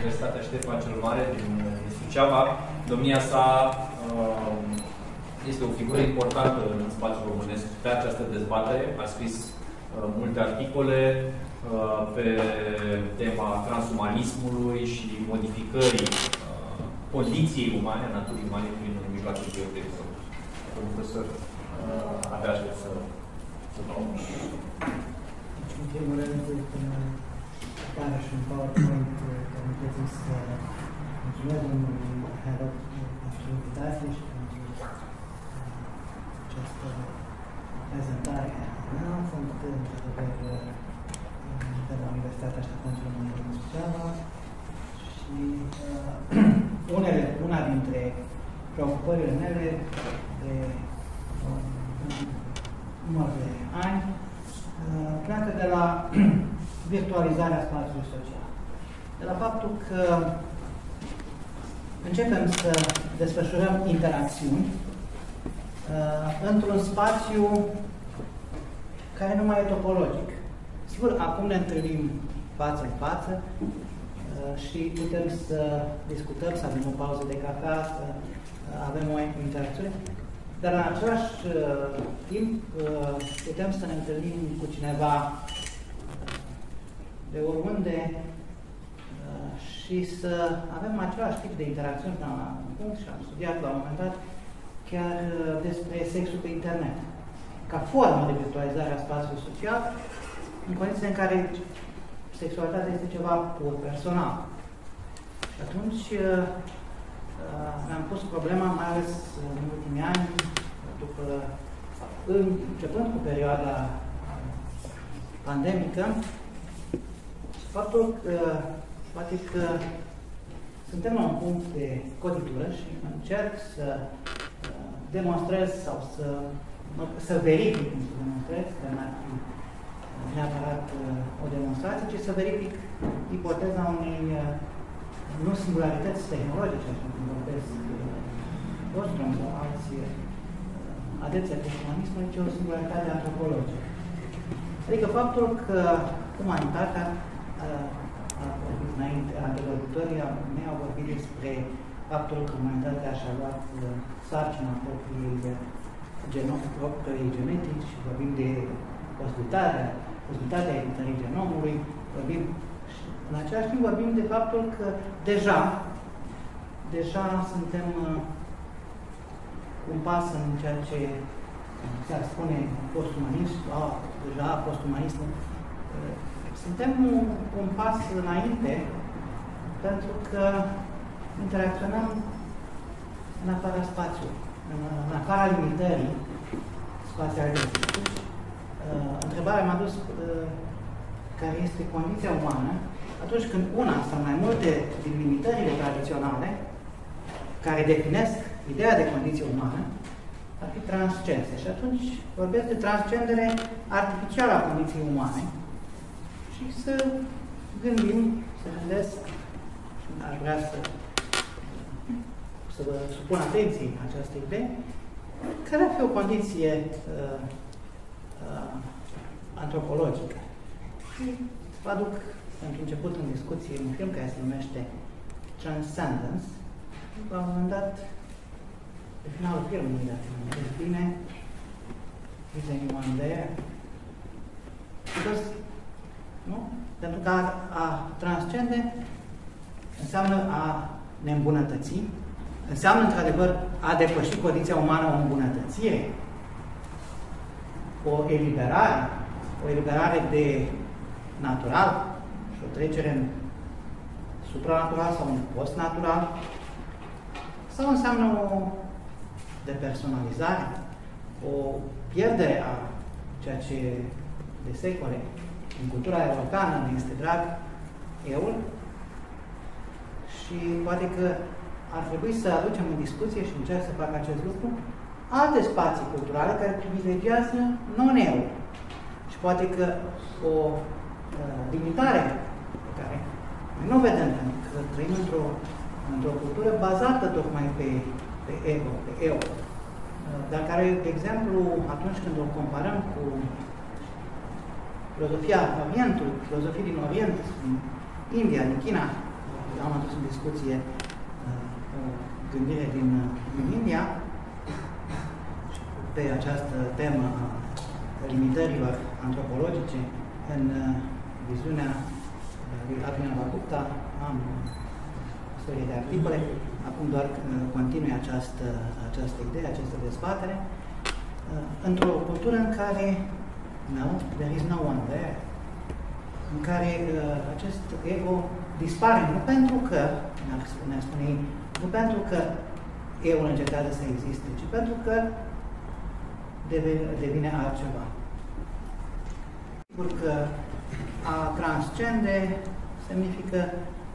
Universitatea Ștefan cel Mare din Suceava. Domnia sa este o figură importantă în spațiul românesc pe această dezbatere. A scris multe articole pe tema transumanismului și modificării condiției umane, a naturii umane prin mijloace biotehnice. Domnul profesor, abia aștept să dau. În primul rând, când apare și un PowerPoint, că nu putem să mulțumesc domnului Herod pentru invitație și pentru această prezentare. Nu am făcut într-adevăr de la Universitatea Ștefan cel Mare din Suceava și una dintre preocupările mele de număr de ani pleacă de la virtualizarea spațiului social. De la faptul că începem să desfășurăm interacțiuni într-un spațiu care nu mai e topologic. Sigur, acum ne întâlnim față în față și putem să discutăm, să avem o pauză de cafea, să avem o interacțiune, dar în același timp putem să ne întâlnim cu cineva de oriunde și să avem același tip de interacțiuni la un punct, și am studiat la un moment dat chiar despre sexul pe internet, ca formă de virtualizare a spațiului social, în condiții în care sexualitatea este ceva pur personal. Și atunci ne-am pus problema, mai ales în ultimii ani, începând cu perioada pandemică, faptul că poate că suntem la un punct de cotitură și încerc să demonstrez sau să verific, nu să demonstrez, că n-ar fi neapărat o demonstrație, ci să verific ipoteza unei nu singularități tehnologice, așa cum vorbesc Ostrom sau alți adepți ai postmodernismului, ci o singularitate antropologică. Adică faptul că umanitatea, înainte, anteriorii mei au vorbit despre faptul că umanitatea și-a luat sarcina propriei genetici și vorbim de posibilitatea editării genomului, vorbim și în același timp vorbim de faptul că deja suntem un pas în ceea ce se spune postumanismul. Suntem un pas înainte pentru că interacționăm în afara spațiului, în afara limitării spațialității. Întrebarea m-a dus care este condiția umană atunci când una sau mai multe din limitările tradiționale care definesc ideea de condiție umană ar fi transcense. Și atunci vorbesc de transcendere artificială a condiției umane și să gândim, să gândesc, aș vrea să vă supun atenție această idee, care ar fi o condiție antropologică. Vă aduc pentru început în discuție un film care se numește Transcendence. La un moment dat, pe finalul filmului, dacă mă gândesc bine, is anyone there? Nu? Pentru că a transcende înseamnă a ne îmbunătăți, înseamnă într-adevăr a depăși condiția umană, o îmbunătățire, o eliberare de natural și o trecere în supranatural sau în postnatural, sau înseamnă o depersonalizare, o pierdere a ceea ce de secole în cultura europeană ne este drag, eul, și poate că ar trebui să aducem în discuție, și încerc să fac acest lucru, alte spații culturale care privilegiază non-eul. Și poate că o limitare pe care noi nu vedem, pentru că trăim într-o cultură bazată tocmai pe ego, pe eu, dar care, de exemplu, atunci când o comparăm cu filozofia Orientului, filozofii din Orient, din India, din China, am adus în discuție o gândire din India pe această temă a limitărilor antropologice. În viziunea lui Abhinavagupta am o serie de articole. Acum doar continui această idee, această dezbatere. Într-o cultură în care there is no one there, în care acest ego dispare, nu pentru că, ne-ar spune ei, nu pentru că eu încetează să existe, ci pentru că devine altceva. Sigur că a transcende semnifică,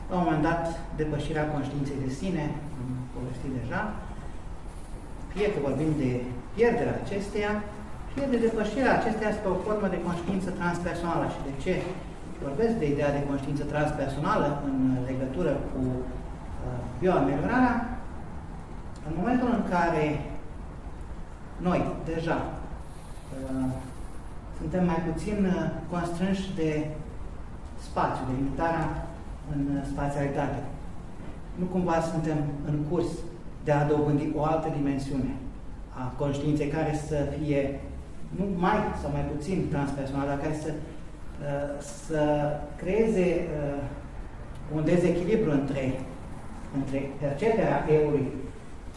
la un moment dat, depășirea conștiinței de sine, am povestit deja, fie că vorbim de pierderea acesteia, fie de depășirea acesteia spre o formă de conștiință transpersonală. Și de ce vorbesc de ideea de conștiință transpersonală în legătură cu bioameliorarea? În momentul în care noi, deja, suntem mai puțin constrânși de spațiu, de limitarea în spațialitate. Nu cumva suntem în curs de a dobândi o altă dimensiune a conștiinței care să fie nu mai sau mai puțin transpersonală, dar care să creeze un dezechilibru între perceperea eu-ului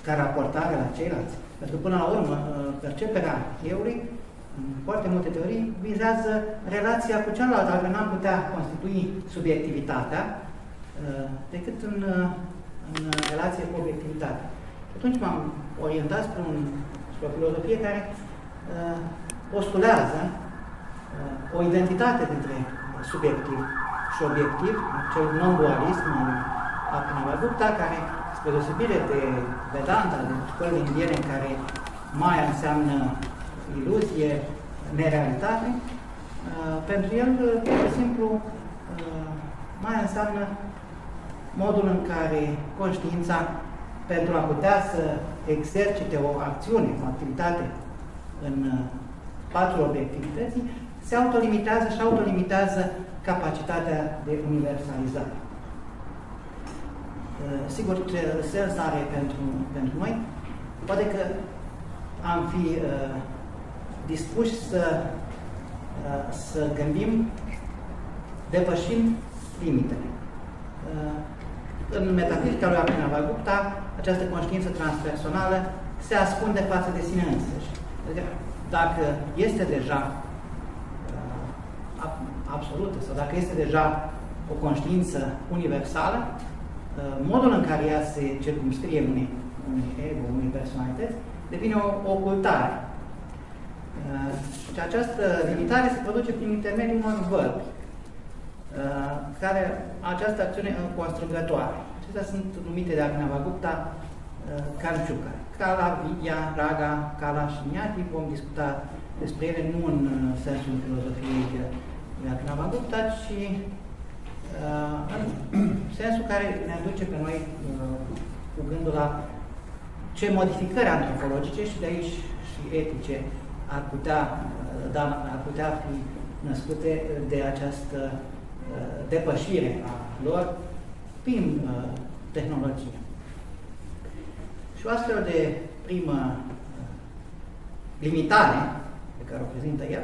ca raportare la ceilalți. Pentru că, până la urmă, perceperea eu-ului, în foarte multe teorii, vizează relația cu cealaltă, dacă n-am putea constitui subiectivitatea decât în relație cu obiectivitatea. Și atunci m-am orientat spre o filozofie care postulează o identitate dintre subiectiv și obiectiv, acel non-dualism al Abhinavagupta, care, spre deosebire de Vedanta, de școlile indiene în care Maya înseamnă iluzie, nerealitate, pentru el, pur și simplu, Maya înseamnă modul în care conștiința, pentru a putea să exercite o acțiune, o activitate în patru obiectivității, se autolimitează și autolimitează capacitatea de universalizare. Sigur, ce sens are pentru noi, poate că am fi dispuși să gândim depășind limitele. În metafizica lui Abhinavagupta, această conștiință transpersonală se ascunde față de sine însăși. Dacă este deja absolută sau dacă este deja o conștiință universală, modul în care ea se circumscrie unui ego, unei personalități, devine o ocultare. Și această limitare se produce prin intermediul unor vorbi, care această acțiune constrângătoare. Acestea sunt numite de Abhinavagupta Kanchuka. Kala, Vidya, Raga, Kala și Nyati, vom discuta despre ele nu în sensul filozofiei de Abhinavagupta, ci în sensul care ne aduce pe noi cu gândul la ce modificări antropologice și de aici și etice ar putea fi născute de această depășire a lor prin tehnologie. Și o astfel de primă limitare pe care o prezintă el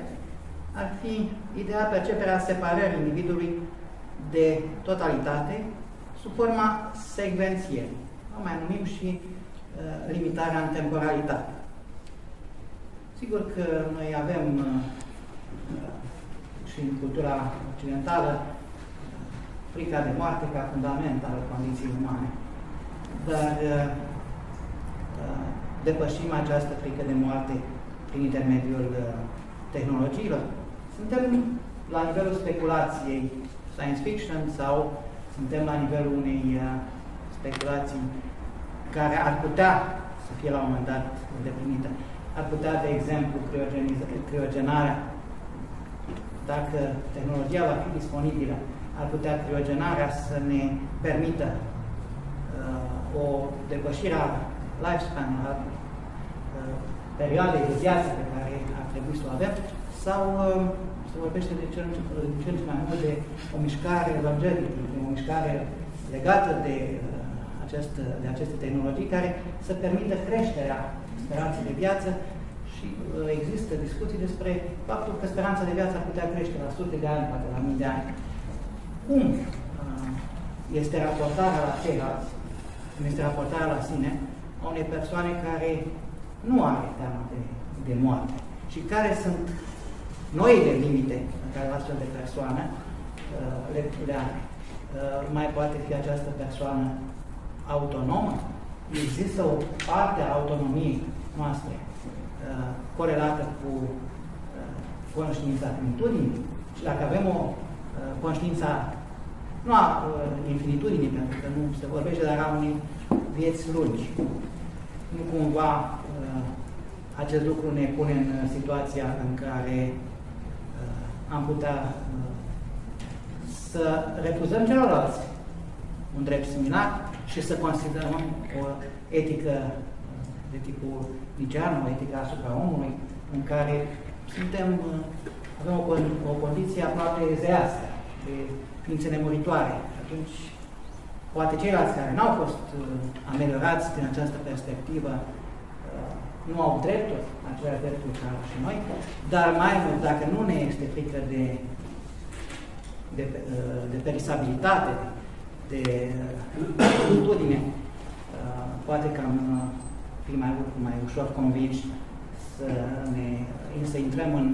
ar fi ideea perceperea separării individului de totalitate sub forma secvențierii. O mai numim și limitarea în temporalitate. Sigur că noi avem și în cultura occidentală frica de moarte ca fundament al condiției umane. Dar depășim această frică de moarte prin intermediul tehnologiilor. Suntem la nivelul speculației science fiction sau suntem la nivelul unei speculații care ar putea să fie la un moment dat îndeplinită. Ar putea, de exemplu, criogenarea, dacă tehnologia va fi disponibilă, ar putea criogenarea să ne permită o depășire a lifespan-ului, a perioadei de viață pe care ar trebui să o avem, sau se vorbește de cel mai mult de o mișcare longevity, de o mișcare legată de, aceste tehnologii care să permită creșterea speranței de viață și există discuții despre faptul că speranța de viață ar putea crește la sute de ani, poate la mii de ani. Cum este raportarea la ceilalți, cum este raportarea la sine, a unei persoane care nu are teamă de moarte și care sunt noile limite în care o astfel de persoană le are. Mai poate fi această persoană autonomă? Există o parte a autonomiei noastre corelată cu conștiința finitudinii și dacă avem o conștiință nu a infinitudinii, pentru că nu se vorbește, dar a unei vieți lungi. Nu cumva acest lucru ne pune în situația în care am putea să refuzăm celorlalți un drept similar și să considerăm o etică de tipul nicean, o etică asupra omului, în care suntem, avem o condiție aproape zească, de ființe nemuritoare. Și atunci, poate ceilalți care n-au fost ameliorați din această perspectivă nu au drepturi, aceleași drepturi ca și noi, dar mai mult, dacă nu ne este frică de perisabilitate, de cultudine, poate că am fi mai ușor convinși să intrăm în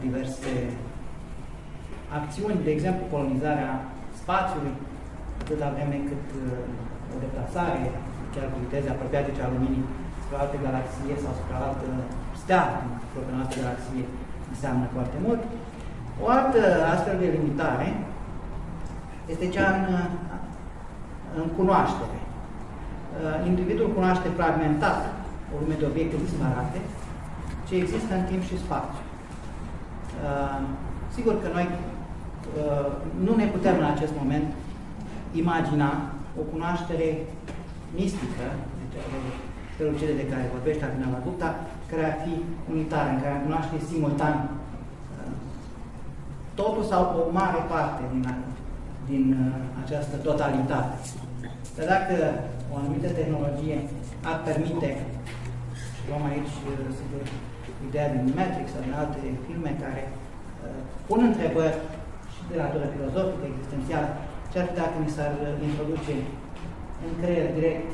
diverse acțiuni, de exemplu, colonizarea spațiului, atâta vreme cât o deplasare, chiar cu viteze apropiate cea luminii, spre alte galaxie sau spre altă stea din propria noastră galaxie, înseamnă foarte mult. O altă astfel de limitare este cea în cunoaștere. Individul cunoaște fragmentat o lume de obiecte disparate ce există în timp și spațiu. Sigur că noi nu ne putem în acest moment imagina o cunoaștere mistică, felul cele de care vorbește Abhinavagupta, care ar fi unitară, în care cunoaște simultan totul sau o mare parte din această totalitate. Dar dacă o anumită tehnologie ar permite, și luăm aici sigur, ideea din Matrix sau din alte filme care pun întrebări și de natură filozofică, existențială, ce-ar fi dacă mi s-ar introduce în creier direct,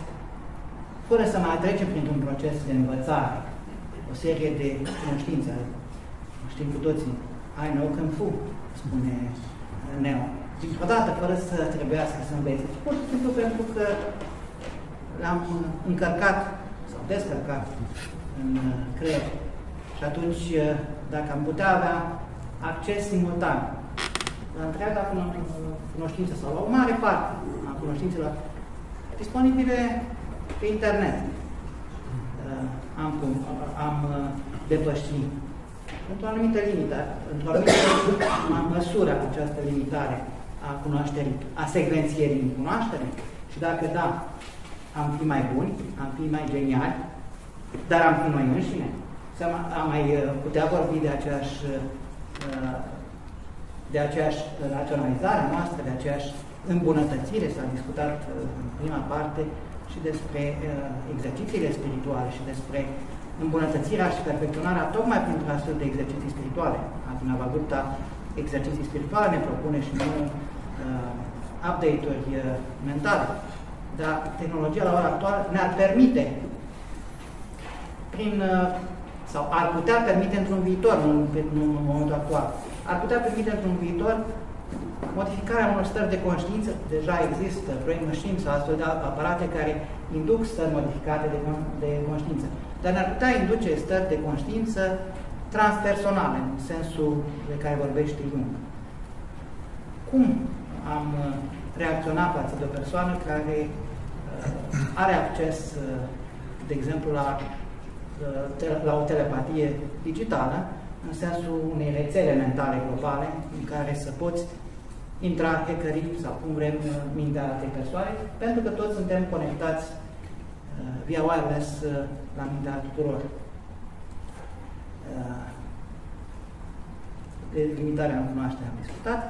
fără să mai trecem printr-un proces de învățare, o serie de conștiințe. Știm cu toții, I know Kung Fu, spune Neo. Dintr-o dată, fără să trebuiască să înveți. Pur și simplu pentru că l-am încărcat sau descărcat în creier. Și atunci, dacă am putea avea acces simultan la întreaga cunoștință sau la o mare parte a cunoștințelor disponibile pe internet, am depășit într-o anumită limită, într-o anumită măsură această limitare a cunoașterii, a secvențierii în cunoaștere și dacă da, am fi mai buni, am fi mai geniali, dar am fi noi înșine, am mai putea vorbi de aceeași raționalizare noastră, de aceeași îmbunătățire. S-a discutat în prima parte și despre exercițiile spirituale și despre îmbunătățirea și perfecționarea tocmai pentru astfel de exerciții spirituale. Abhinavagupta exerciții spirituale ne propune și nu update-uri mentale. Dar tehnologia la ora actuală ne-ar permite sau ar putea permite într-un viitor, nu în momentul actual, ar putea permite într-un viitor modificarea unor stări de conștiință. Deja există brain machines sau astfel de aparate care induc stări modificate de conștiință. Dar ne-ar putea induce stări de conștiință transpersonale, în sensul de care vorbește Jung. Cum am reacționat față de o persoană care are acces, de exemplu, la o telepatie digitală, în sensul unei rețele mentale globale, în care să poți intra hackerii sau cum vrem mintea altei persoane, pentru că toți suntem conectați via wireless la mintea tuturor. Limitarea în cunoaștere am discutat.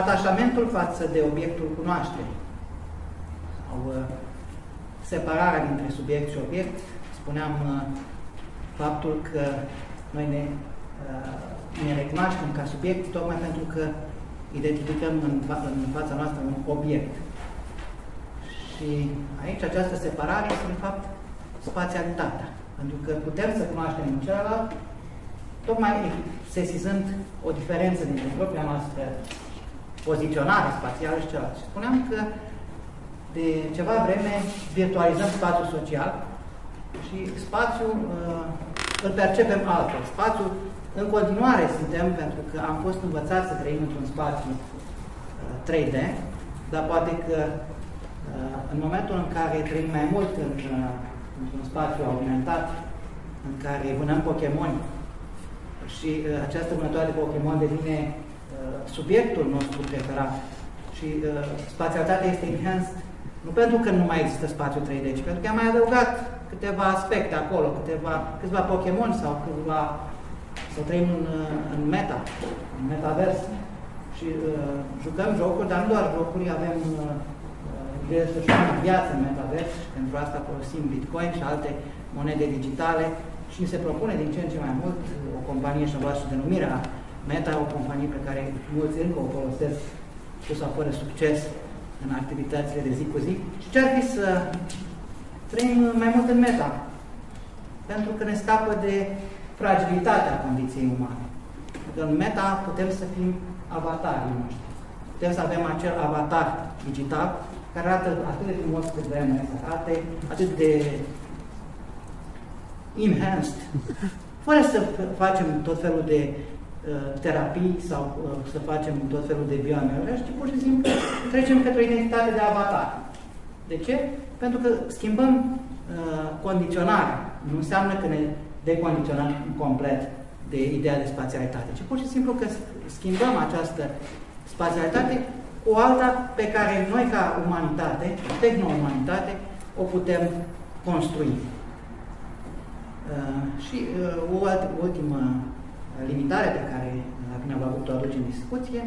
Atașamentul față de obiectul cunoașterii. sau separarea dintre subiect și obiect. Spuneam faptul că noi ne recunoaștem ca subiect tocmai pentru că identificăm în fața noastră un obiect. Și aici această separare este în fapt spațialitatea. Pentru că putem să cunoaștem în celălalt tocmai sesizând o diferență dintre propria noastră poziționare spațială și celălalt. Și spuneam că de ceva vreme virtualizăm spațiul social și spațiul îl percepem altfel. Spațiul în continuare suntem, pentru că am fost învățați să trăim într-un spațiu 3D, dar poate că în momentul în care trăim mai mult într-un spațiu aumentat, în care vânăm Pokémon și această vânătoare de Pokémon devine subiectul nostru preferat și spațialitatea este enhanced nu pentru că nu mai există spațiu 3D, ci pentru că am mai adăugat câteva aspecte acolo, câțiva Pokémon sau câțiva, să trăim în meta, în metavers și jucăm jocuri, dar nu doar jocuri, avem de desfășurare în viață în metavers și pentru asta folosim Bitcoin și alte monede digitale și ni se propune din ce în ce mai mult o companie și-a luat denumirea Meta, o companie pe care mulți încă o folosesc cu sau fără succes în activitățile de zi cu zi. Și ce ar fi să trăim mai mult în meta? Pentru că ne scapă de fragilitatea condiției umane. Că în meta putem să fim avatarii noștri. Putem să avem acel avatar digital care arată atât de frumos cât vrem, atât de enhanced, fără să facem tot felul de terapii sau să facem tot felul de bioanalogii, ci pur și simplu trecem către o identitate de avatar. De ce? Pentru că schimbăm condiționarea. Nu înseamnă că ne decondiționăm complet de ideea de spațialitate, ci pur și simplu că schimbăm această spațialitate cu alta pe care noi ca umanitate, tehno-umanitate, o putem construi. Și o ultimă limitare pe care Abhinavagupta o aduce în discuție,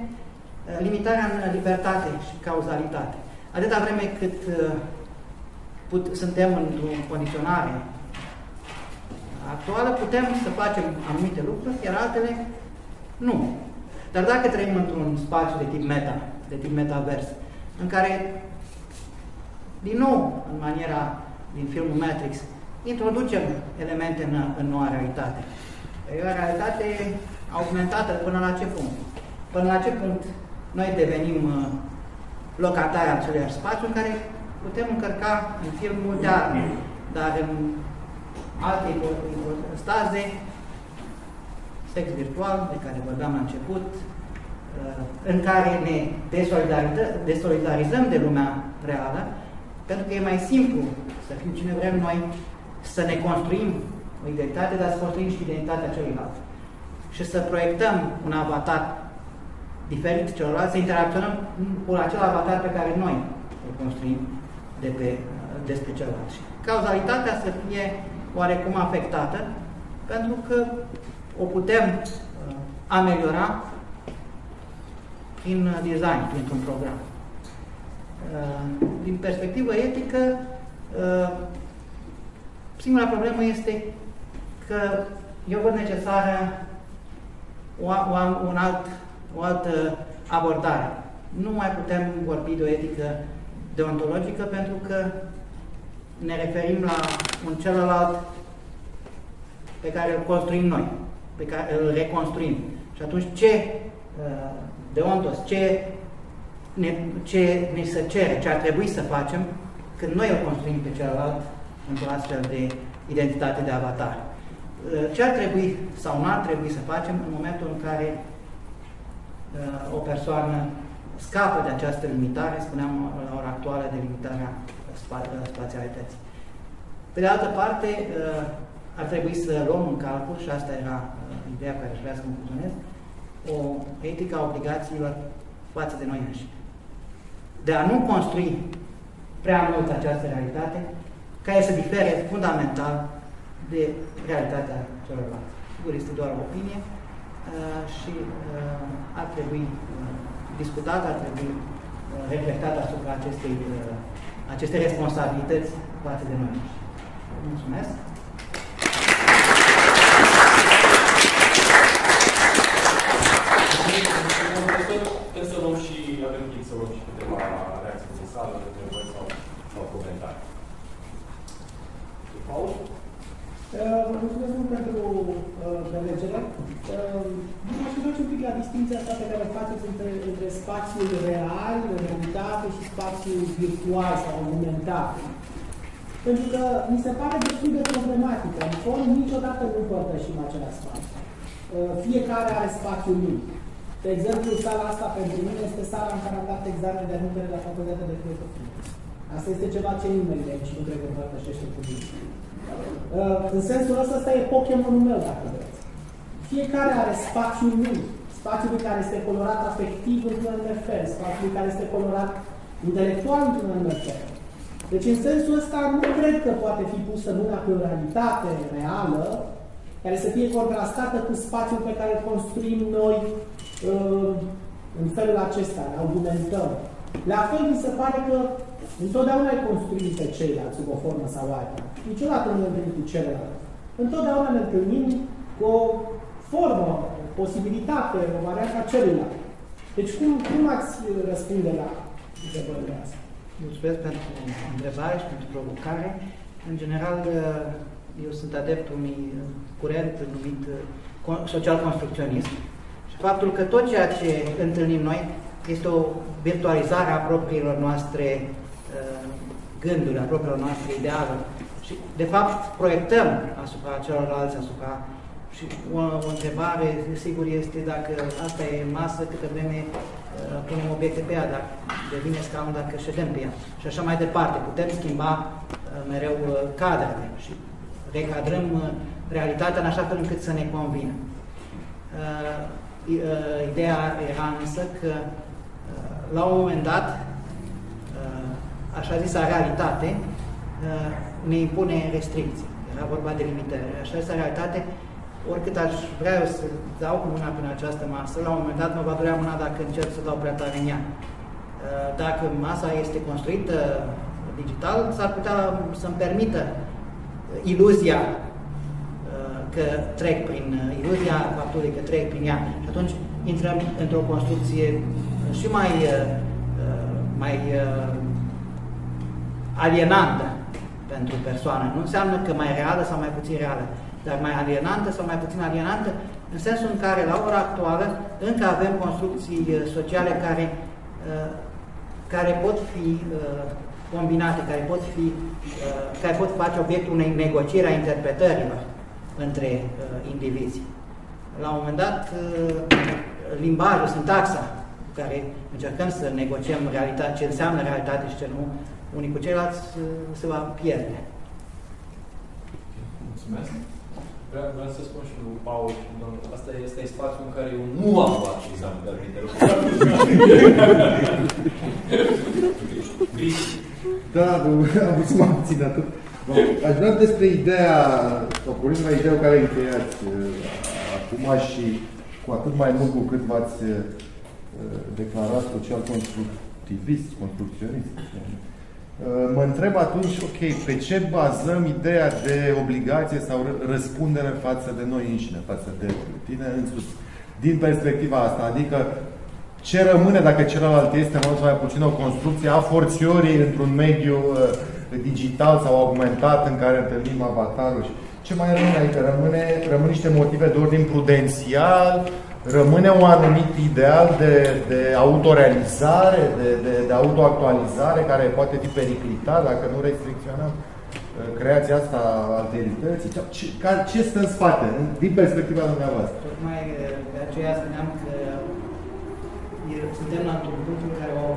limitarea în libertate și cauzalitate. Atâta vreme cât suntem într-o condiționare actuală, putem să facem anumite lucruri, iar altele nu. Dar dacă trăim într-un spațiu de tip meta, de tip metavers, în care, din nou, în maniera din filmul Matrix, introducem elemente în noua realitate. E o realitate augmentată până la ce punct? Până la ce punct noi devenim locatari al acelui spațiu în care putem încărca în film multe arme, dar în alte ipostaze, sex virtual, de care vorbeam la început, în care ne desolidarizăm de lumea reală, pentru că e mai simplu să fim cine vrem noi, să ne construim o identitate, dar să construim și identitatea celuilalt. Și să proiectăm un avatar diferit celorlalți, să interacționăm cu acel avatar pe care noi îl construim despre celălalt. Și cauzalitatea să fie oarecum afectată, pentru că o putem ameliora prin design, printr-un program. Din perspectivă etică, singura problemă este că eu văd necesară o altă abordare. Nu mai putem vorbi de o etică deontologică pentru că ne referim la un celălalt pe care îl construim noi, pe care îl reconstruim. Și atunci ce deontos, ce ne se cere, ce ar trebui să facem când noi îl construim pe celălalt într-o astfel de identitate de avatar. Ce ar trebui sau nu ar trebui să facem în momentul în care o persoană scapă de această limitare, spuneam la ora actuală de limitarea spațialității. Pe de altă parte, ar trebui să luăm în calcul, și asta era ideea care aș vrea să concluzionez, o etică a obligațiilor față de noi înșine. De a nu construi prea mult această realitate, care se difere fundamental de realitatea celorlalți. Sigur, este doar o opinie și ar trebui discutat, ar trebui reflectat asupra acestei aceste responsabilități față de noi. Mulțumesc! Trebuie să luăm și, avem timp să luăm și câteva reacții din sală, întrebări sau comentarii. Paul? Vă mulțumesc mult pentru prelegere. Aș face un pic la distinția asta pe care o faceți între spațiul real, realitate, și spațiul virtual sau argumentat. Pentru că mi se pare destul de problematică. În fond, niciodată nu împărtășim același spațiu. Fiecare are spațiul lui. De exemplu, sala asta pentru mine este sala în care am dat examen de anumere la facultatea de filozofie. Asta este ceva ce nimeni de aici nu cred că împărtășește cu mine. În sensul ăsta, asta e Pokémonul meu, dacă vreți. Fiecare are spațiul lui. Spațiul care este colorat afectiv într-un anume fel, spațiul care este colorat intelectual într-un anume fel. Deci, în sensul ăsta, nu cred că poate fi pusă mâna pe o realitate reală care să fie contrastată cu spațiul pe care îl construim noi în felul acesta, îl argumentăm. La fel, mi se pare că întotdeauna ai construit pe ceilalți sub o formă sau alta. Niciodată nu ne întâlnim cu celălalt. Întotdeauna ne întâlnim cu o formă, o posibilitate, o variantă a celuilalt. Deci cum ați răspunde la întrebările astea? Mulțumesc pentru întrebare și pentru provocare. În general, eu sunt adeptul unui curent numit social-construcționism și faptul că tot ceea ce întâlnim noi este o virtualizare a propriilor noastre gânduri, a propriilor noastre idealuri. Și, de fapt, proiectăm asupra celorlalți, asupra... Și o întrebare, sigur, este dacă asta e masă, câtă vreme punem obiecte pe ea, dacă devine scaun, dacă ședem pe ea. Și așa mai departe. Putem schimba mereu cadrele și recadrăm realitatea în așa fel încât să ne convină. Ideea era însă că, la un moment dat, așa zisa realitate ne impune restricții. Era vorba de limitări. Așa zisa realitate, oricât aș vrea eu să dau cu mâna până această masă, la un moment dat mă va durea mâna dacă încerc să dau prea tare în ea. Dacă masa este construită digital, s-ar putea să-mi permită iluzia că trec prin iluzia faptului că trec prin ea. Și atunci intrăm într-o construcție și mai alienantă pentru persoană. Nu înseamnă că mai reală sau mai puțin reală, dar mai alienantă sau mai puțin alienantă, în sensul în care, la ora actuală, încă avem construcții sociale care pot fi combinate, care pot face obiectul unei negocieri a interpretărilor între indivizi. La un moment dat, limbajul, sintaxa, cu care încercăm să negociem realitatea, ce înseamnă realitate și ce nu, unii cu ceilalți, se va pierde. Mulțumesc. Vreau să spun și lui Paul, domnule, asta e spațiul în care eu nu am luat examen de arbitru. Da, am văzut mai puțin atât. Aș vrea despre ideea, sau pornind la ideea care încheiați acum și cu atât mai mult cu cât v-ați declarat social-constructivist, construcționist. Mă întreb atunci, ok, pe ce bazăm ideea de obligație sau răspundere față de noi înșine, față de tine însuți, din perspectiva asta? Adică, ce rămâne dacă celălalt este, mult mai puțin, o construcție a forțiorii într-un mediu digital sau augmentat în care întâlnim avatarul? Ce mai rămâne? Adică rămân niște motive de ordin prudențial, rămâne un anumit ideal de autorealizare, de autoactualizare, care poate fi periclitat dacă nu restricționăm creația asta alterității. Ce stă în spate, din perspectiva dumneavoastră? Tocmai de aceea spuneam că suntem la un punct în care o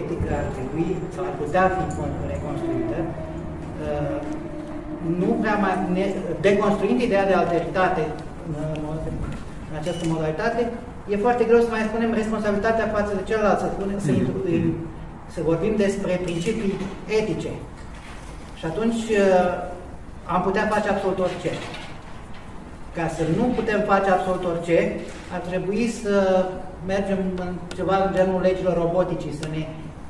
etică ar trebui sau ar putea fi reconstruită, nu prea mai deconstruind ideea de alteritate. În această modalitate, e foarte greu să mai spunem responsabilitatea față de celălalt, să vorbim despre principii etice. Și atunci am putea face absolut orice. Ca să nu putem face absolut orice, ar trebui să mergem în ceva în genul legilor roboticii, să ne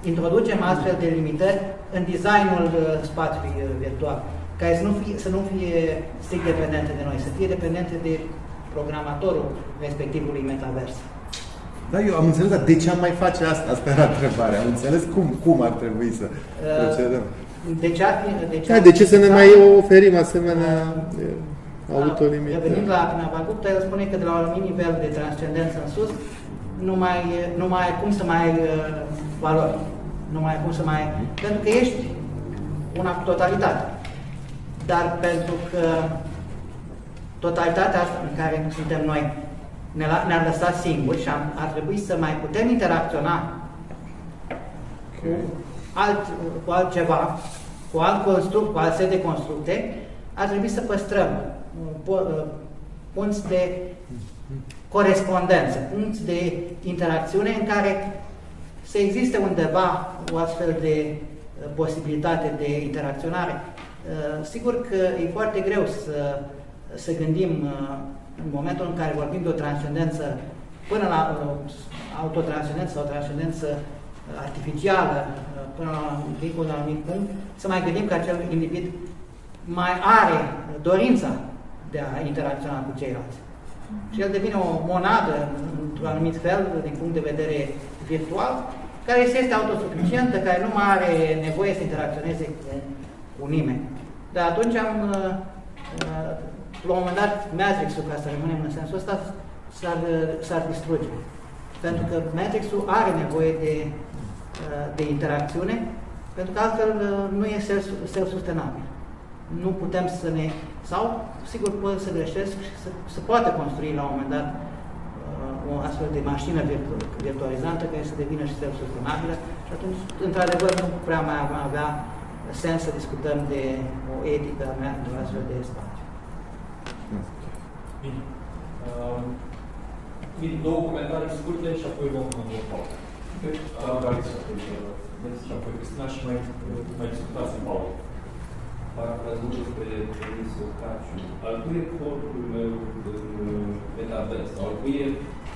introducem astfel de limitări în designul spațiului virtual, care să nu fie strict dependente de noi, să fie dependente de programatorul respectivului metavers. Da, eu am înțeles, dar de ce am mai face asta? Asta era întrebarea. Am înțeles cum ar trebui să procedăm. De ce să ne mai oferim asemenea autolimită? Revenind la Abhinavagupta, el spune că de la un nivel de transcendență în sus, nu mai ai cum să mai valori. Pentru că ești una cu totalitate. Dar pentru că totalitatea asta în care suntem noi ne-a lăsat singuri și ar trebui să mai putem interacționa cu altceva, cu alt construct, cu alt set de constructe, ar trebui să păstrăm punți de corespondență, punți de interacțiune în care să existe undeva o astfel de posibilitate de interacționare. Sigur că e foarte greu să gândim în momentul în care vorbim de o transcendență până la autotranscendență sau transcendență artificială, până la un anumit punct, să mai gândim că acel individ mai are dorința de a interacționa cu ceilalți. Și el devine o monadă, într-un anumit fel, din punct de vedere virtual, care este autosuficientă, care nu mai are nevoie să interacționeze cu nimeni. Dar atunci la un moment dat, Matrix-ul, ca să rămânem în sensul ăsta, s-ar distruge. Pentru că Matrix-ul are nevoie de interacțiune, pentru că altfel nu e self-sustenabil. Nu putem să ne... sau, sigur, pot să greșesc și să poate construi la un moment dat o astfel de mașină virtualizantă care să devină și self-sustenabilă și atunci, într-adevăr, nu prea mai avea sens să discutăm de o etică de o astfel de spațiu. Bine. Două comentarii scurte și apoi vom pauză. Și apoi Cristina și mai discutați în pauză. Parafrazând pe Părinisul Kanchuka, al cui e corpul meu în metavers? Sau al cui e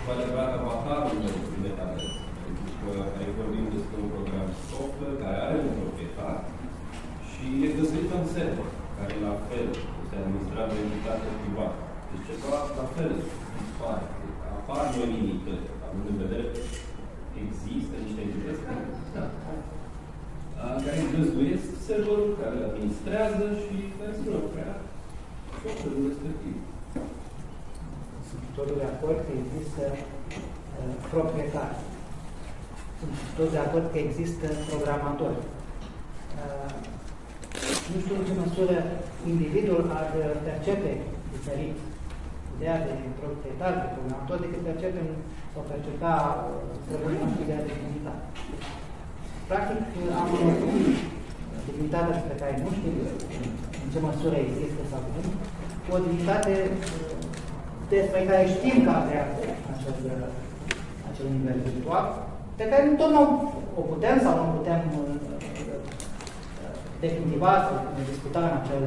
cu adevărat avatarul meu în metavers? Pentru că aici vorbim despre un program software care are un proprietar și e găsit în server, care e la fel, este administrat de unitate privată. Deci ceva la fel, dispare. Apar noi limitări, având în vedere că există niște entități care îi găzduiesc serverul, care îl administrează și care se lucrează software-ul respectiv. Sunt totul de acord că există proprietari. Sunt totul de acord că există programatori. Nu știu în ce măsură individul ar percepe diferit ideea de proprietar, de programator, decât percepem sau percepa ideea de dignitate. Practic, am urmărit dignitatea despre care nu știu în ce măsură există sau nu, o dignitate despre care știm că avea acel nivel virtual, pe care tot nu o putem sau nu putem definitiva sau discuta în acel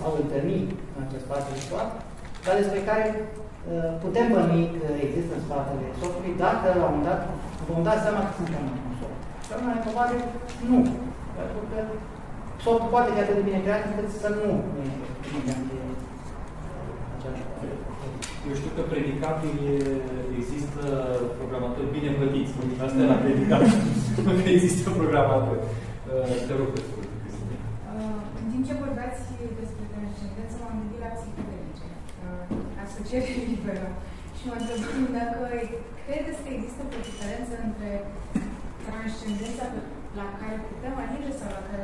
sau întâlni în acest spațiu virtual, dar despre care putem bănui că există în spatele softului, dacă la un moment dat vom da seama că suntem în soft. Dar mai probabil nu. Pentru că softul poate fi atât de bine creat încât să nu ne gândim de aceeași lucru. Eu știu că predicatul există programatori bine plătiți. Asta era predicatul. Că există programatori. Te rog pe scurt. Din ce vorbeați despre transcendență, m-am gândit la psihedelice, asociere liberă. Și mă întrebam dacă credeți că există o diferență între transcendența la care putem atinge sau la care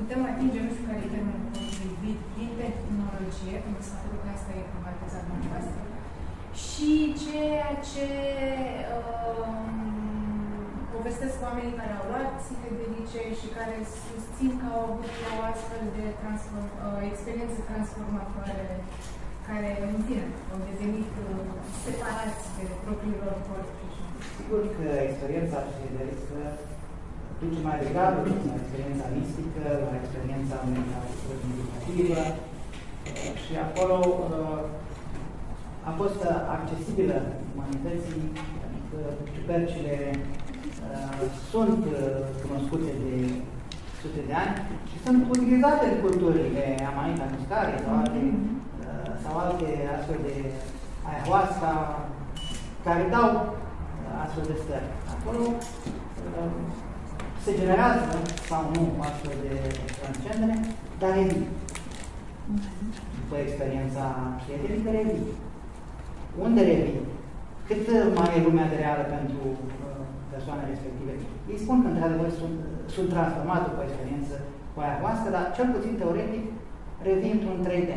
putem atinge, nu știu care e termenul potrivit, din tehnologie, pentru că s-a că asta e compartezat în noastră, și ceea ce povestesc oamenii care au luat psihedelice și care susțin că au avut o astfel de experiență transformatoare care, în fine, au devenit separați de propriul lor corp. Sigur că experiența psihedelică duce mai degrabă la experiența mistică, la experiența meditativă și acolo a fost accesibilă umanității, adică ciupercile sunt cunoscute de sute de ani și sunt utilizate în culturile amanita muscare sau alte astfel de ayahuasca care dau astfel de stări. Acolo se generează sau nu astfel de transcendere, dar revin. După experiența prietenică revin. Unde revin? Cât mai e lumea de reală pentru persoane respective? Ei spun că, într-adevăr, sunt transformat după experiență cu ayahuasca, dar cel puțin teoretic revin într-un 3D.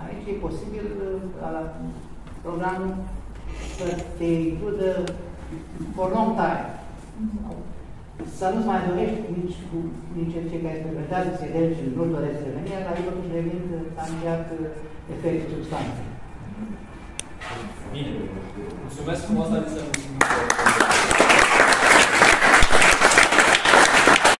Aici e posibil la programul să te includă for long time. Să nu-ți mai dorești nici cei care experimentează să-i deci nu doresc revenia, dar eu totuși revin că am creat efectul substanței. Bine, mulțumesc frumos, adică